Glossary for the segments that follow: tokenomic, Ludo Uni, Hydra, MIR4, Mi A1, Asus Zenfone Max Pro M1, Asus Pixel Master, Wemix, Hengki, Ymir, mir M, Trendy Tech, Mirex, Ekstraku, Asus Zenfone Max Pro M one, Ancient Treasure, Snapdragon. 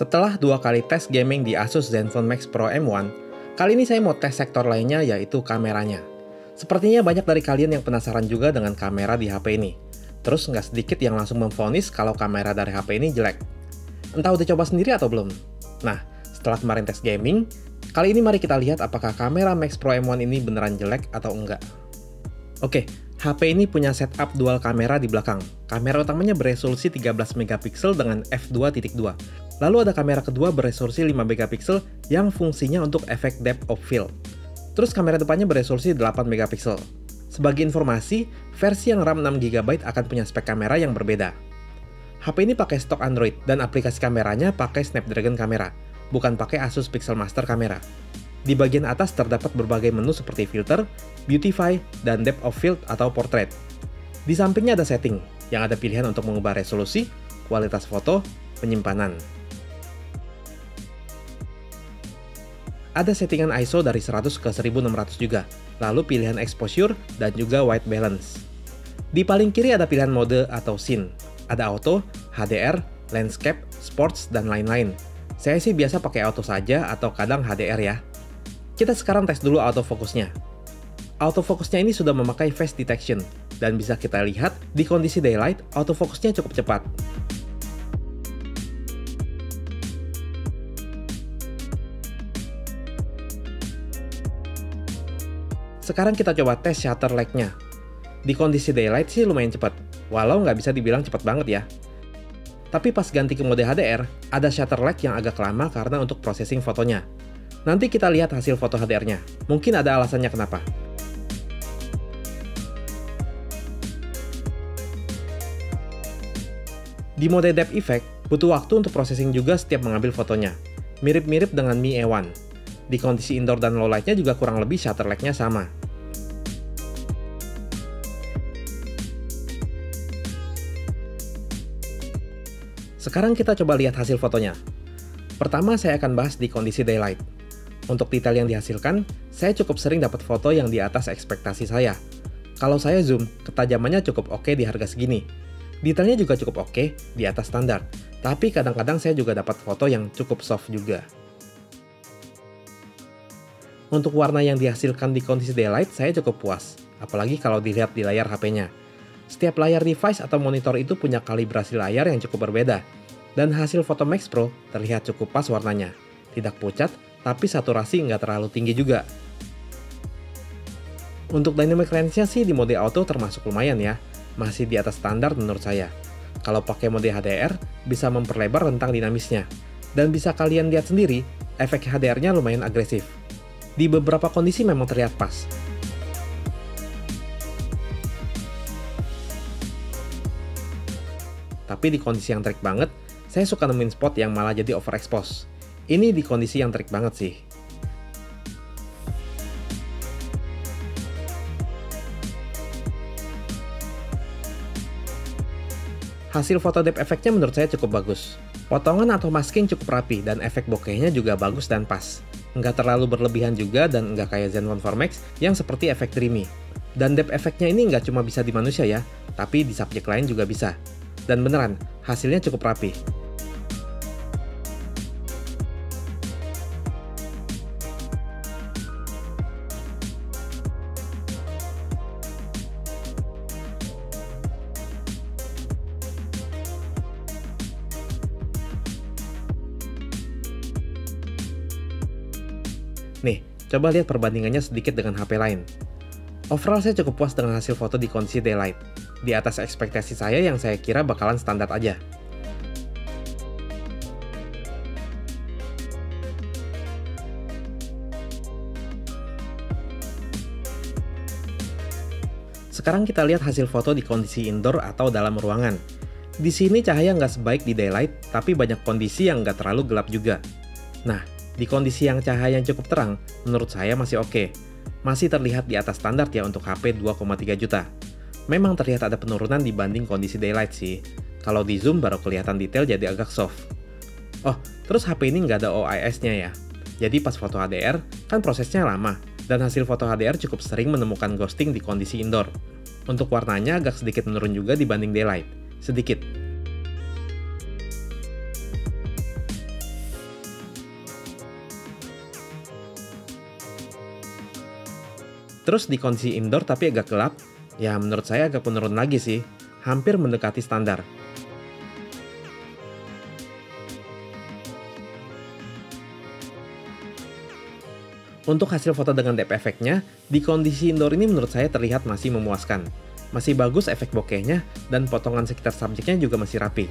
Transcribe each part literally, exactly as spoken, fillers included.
Setelah dua kali tes gaming di Asus Zenfone Max Pro M one, kali ini saya mau tes sektor lainnya, yaitu kameranya. Sepertinya banyak dari kalian yang penasaran juga dengan kamera di H P ini. Terus nggak sedikit yang langsung memvonis kalau kamera dari H P ini jelek. Entah udah coba sendiri atau belum? Nah, setelah kemarin tes gaming, kali ini mari kita lihat apakah kamera Max Pro M one ini beneran jelek atau enggak. Oke, H P ini punya setup dual kamera di belakang. Kamera utamanya beresolusi tiga belas megapiksel dengan f dua titik dua. Lalu ada kamera kedua beresolusi lima megapiksel yang fungsinya untuk efek depth of field. Terus kamera depannya beresolusi delapan megapiksel. Sebagai informasi, versi yang RAM enam giga byte akan punya spek kamera yang berbeda. H P ini pakai stok Android dan aplikasi kameranya pakai Snapdragon kamera, bukan pakai Asus Pixel Master kamera. Di bagian atas terdapat berbagai menu seperti filter, beautify, dan depth of field atau portrait. Di sampingnya ada setting, yang ada pilihan untuk mengubah resolusi, kualitas foto, penyimpanan. Ada settingan I S O dari seratus ke seribu enam ratus juga, lalu pilihan exposure dan juga white balance. Di paling kiri ada pilihan mode atau scene, ada auto, H D R, landscape, sports, dan lain-lain. Saya sih biasa pakai auto saja atau kadang H D R ya. Kita sekarang tes dulu autofocusnya. Autofocusnya ini sudah memakai face detection, dan bisa kita lihat di kondisi daylight, autofocusnya cukup cepat. Sekarang kita coba tes shutter lag-nya. Di kondisi daylight sih lumayan cepat, walau nggak bisa dibilang cepat banget ya. Tapi pas ganti ke mode H D R, ada shutter lag yang agak lama karena untuk processing fotonya. Nanti kita lihat hasil foto H D R-nya. Mungkin ada alasannya kenapa. Di mode depth effect, butuh waktu untuk processing juga setiap mengambil fotonya. Mirip-mirip dengan Mi A one. Di kondisi indoor dan low light-nya juga kurang lebih shutter lag-nya sama. Sekarang kita coba lihat hasil fotonya. Pertama, saya akan bahas di kondisi daylight. Untuk detail yang dihasilkan, saya cukup sering dapat foto yang di atas ekspektasi saya. Kalau saya zoom, ketajamannya cukup oke di harga segini. Detailnya juga cukup oke, di atas standar. Tapi kadang-kadang saya juga dapat foto yang cukup soft juga. Untuk warna yang dihasilkan di kondisi daylight, saya cukup puas. Apalagi kalau dilihat di layar H P-nya. Setiap layar device atau monitor itu punya kalibrasi layar yang cukup berbeda. Dan hasil foto Max Pro terlihat cukup pas warnanya. Tidak pucat, tapi saturasi nggak terlalu tinggi juga. Untuk dynamic range-nya sih di mode auto termasuk lumayan ya, masih di atas standar menurut saya. Kalau pakai mode H D R, bisa memperlebar rentang dinamisnya. Dan bisa kalian lihat sendiri, efek H D R-nya lumayan agresif. Di beberapa kondisi memang terlihat pas. Tapi di kondisi yang terik banget, saya suka nemuin spot yang malah jadi overexpose. Ini di kondisi yang terik banget sih. Hasil foto depth effect-nya menurut saya cukup bagus. Potongan atau masking cukup rapi dan efek bokehnya juga bagus dan pas. Nggak terlalu berlebihan juga dan nggak kayak Zenfone four Max yang seperti efek dreamy. Dan depth effect-nya ini nggak cuma bisa di manusia ya, tapi di subjek lain juga bisa. Dan beneran, hasilnya cukup rapi. Nih, coba lihat perbandingannya sedikit dengan H P lain. Overall saya cukup puas dengan hasil foto di kondisi daylight. Di atas ekspektasi saya yang saya kira bakalan standar aja. Sekarang kita lihat hasil foto di kondisi indoor atau dalam ruangan. Di sini cahaya nggak sebaik di daylight, tapi banyak kondisi yang nggak terlalu gelap juga. Nah, di kondisi yang cahaya yang cukup terang, menurut saya masih oke. Masih terlihat di atas standar ya untuk H P dua koma tiga juta. Memang terlihat ada penurunan dibanding kondisi daylight sih. Kalau di zoom baru kelihatan detail jadi agak soft. Oh, terus H P ini nggak ada O I S-nya ya. Jadi pas foto H D R, kan prosesnya lama. Dan hasil foto H D R cukup sering menemukan ghosting di kondisi indoor. Untuk warnanya agak sedikit menurun juga dibanding daylight. Sedikit. Terus di kondisi indoor tapi agak gelap, ya menurut saya agak menurun lagi sih, hampir mendekati standar. Untuk hasil foto dengan depth efeknya, di kondisi indoor ini menurut saya terlihat masih memuaskan. Masih bagus efek bokehnya, dan potongan sekitar subjeknya juga masih rapi.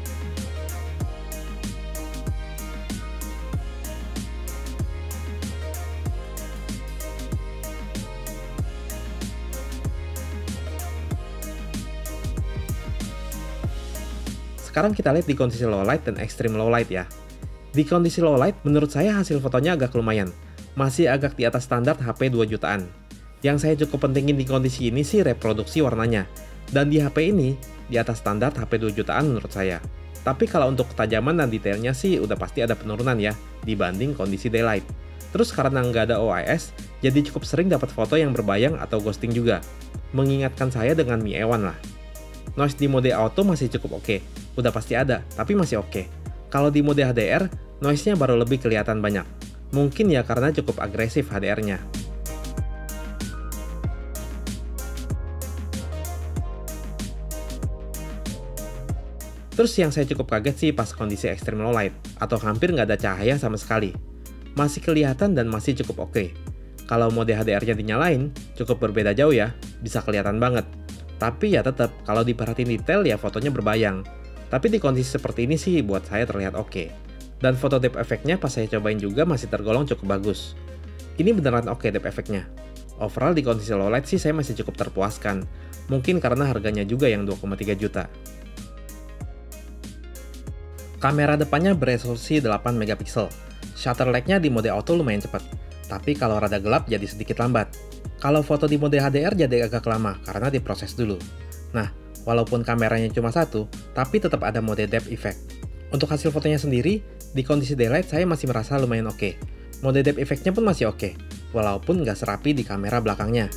Sekarang kita lihat di kondisi low light dan extreme low light ya. Di kondisi low light, menurut saya hasil fotonya agak lumayan. Masih agak di atas standar H P dua jutaan. Yang saya cukup pentingin di kondisi ini sih reproduksi warnanya. Dan di H P ini, di atas standar H P dua jutaan menurut saya. Tapi kalau untuk ketajaman dan detailnya sih udah pasti ada penurunan ya, dibanding kondisi daylight. Terus karena nggak ada O I S, jadi cukup sering dapat foto yang berbayang atau ghosting juga. Mengingatkan saya dengan Mi A satu lah. Noise di mode auto masih cukup oke, udah pasti ada, tapi masih oke. Kalau di mode H D R, noise-nya baru lebih kelihatan banyak. Mungkin ya karena cukup agresif H D R-nya. Terus yang saya cukup kaget sih pas kondisi extreme low light, atau hampir nggak ada cahaya sama sekali. Masih kelihatan dan masih cukup oke. Kalau mode H D R-nya dinyalain, cukup berbeda jauh ya, bisa kelihatan banget. Tapi ya tetap, kalau diperhatiin detail ya fotonya berbayang. Tapi di kondisi seperti ini sih buat saya terlihat oke. Dan foto depth efeknya pas saya cobain juga masih tergolong cukup bagus. Ini beneran oke depth efeknya. Overall di kondisi low light sih saya masih cukup terpuaskan. Mungkin karena harganya juga yang dua koma tiga juta. Kamera depannya beresolusi delapan megapiksel. Shutter rate-nya di mode auto lumayan cepat. Tapi kalau rada gelap jadi sedikit lambat. Kalau foto di mode H D R jadi agak lama karena diproses dulu. Nah, walaupun kameranya cuma satu, tapi tetap ada mode depth effect. Untuk hasil fotonya sendiri, di kondisi daylight saya masih merasa lumayan oke. Mode depth effect-nya pun masih oke, walaupun nggak serapi di kamera belakangnya.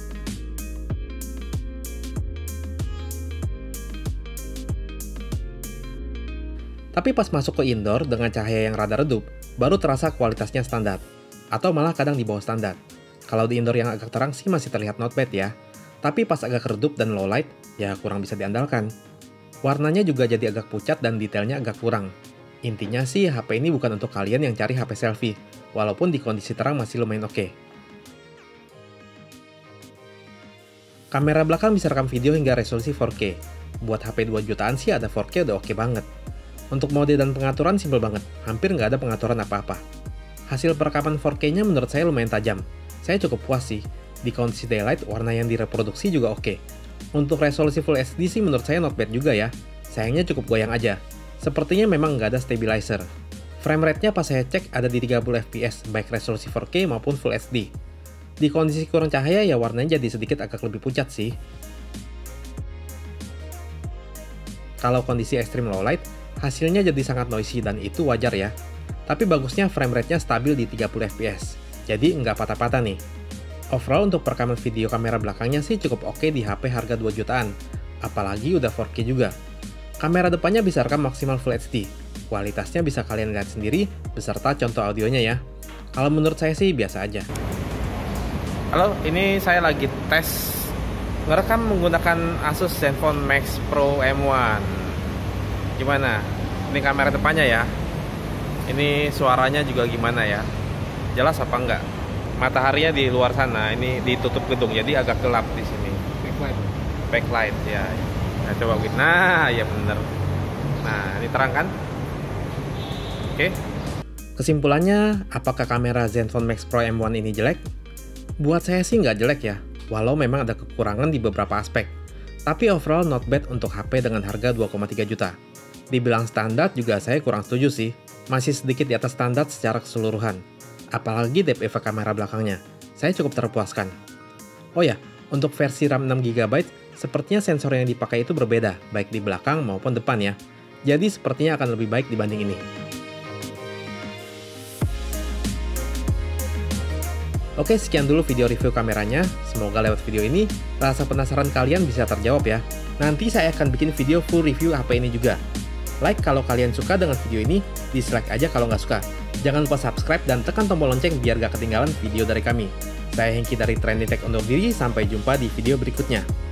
Tapi pas masuk ke indoor dengan cahaya yang rada redup, baru terasa kualitasnya standar. Atau malah kadang di bawah standar. Kalau di indoor yang agak terang sih masih terlihat not bad ya. Tapi pas agak redup dan low light, ya kurang bisa diandalkan. Warnanya juga jadi agak pucat dan detailnya agak kurang. Intinya sih H P ini bukan untuk kalian yang cari H P selfie, walaupun di kondisi terang masih lumayan oke. Kamera belakang bisa rekam video hingga resolusi four K. Buat H P dua jutaan sih ada four K udah oke banget. Untuk mode dan pengaturan simpel banget, hampir nggak ada pengaturan apa-apa. Hasil perekaman four K-nya menurut saya lumayan tajam. Saya cukup puas sih. Di kondisi daylight warna yang direproduksi juga oke. Untuk resolusi Full H D sih menurut saya not bad juga ya. Sayangnya cukup goyang aja. Sepertinya memang nggak ada stabilizer. Frame rate-nya pas saya cek ada di tiga puluh F P S, baik resolusi four K maupun Full H D. Di kondisi kurang cahaya ya warnanya jadi sedikit agak lebih pucat sih. Kalau kondisi extreme low light, hasilnya jadi sangat noisy dan itu wajar ya. Tapi bagusnya frame rate-nya stabil di tiga puluh F P S, jadi nggak patah-patah nih. Overall untuk perekaman video kamera belakangnya sih cukup oke di H P harga dua jutaan, apalagi udah four K juga. Kamera depannya bisa rekam maksimal Full H D. Kualitasnya bisa kalian lihat sendiri, beserta contoh audionya ya. Kalau menurut saya sih biasa aja. Halo, ini saya lagi tes ngerekam menggunakan Asus Zenfone Max Pro M satu. Gimana? Ini kamera depannya ya. Ini suaranya juga gimana ya? Jelas apa enggak? Mataharinya di luar sana, ini ditutup gedung, jadi agak gelap di sini. Backlight. Backlight ya. Nah, coba begini. Nah, ya bener. Nah, ini terang kan? Oke. Okay. Kesimpulannya, apakah kamera Zenfone Max Pro M satu ini jelek? Buat saya sih nggak jelek ya, walau memang ada kekurangan di beberapa aspek. Tapi overall not bad untuk H P dengan harga dua koma tiga juta. Dibilang standar juga saya kurang setuju sih. Masih sedikit di atas standar secara keseluruhan. Apalagi depth effect kamera belakangnya. Saya cukup terpuaskan. Oh ya, untuk versi RAM enam giga byte, sepertinya sensor yang dipakai itu berbeda, baik di belakang maupun depan ya. Jadi sepertinya akan lebih baik dibanding ini. Oke, sekian dulu video review kameranya. Semoga lewat video ini, rasa penasaran kalian bisa terjawab ya. Nanti saya akan bikin video full review H P ini juga. Like kalau kalian suka dengan video ini, dislike aja kalau nggak suka. Jangan lupa subscribe dan tekan tombol lonceng biar gak ketinggalan video dari kami. Saya Hengki dari Trendy Tech undur diri, sampai jumpa di video berikutnya.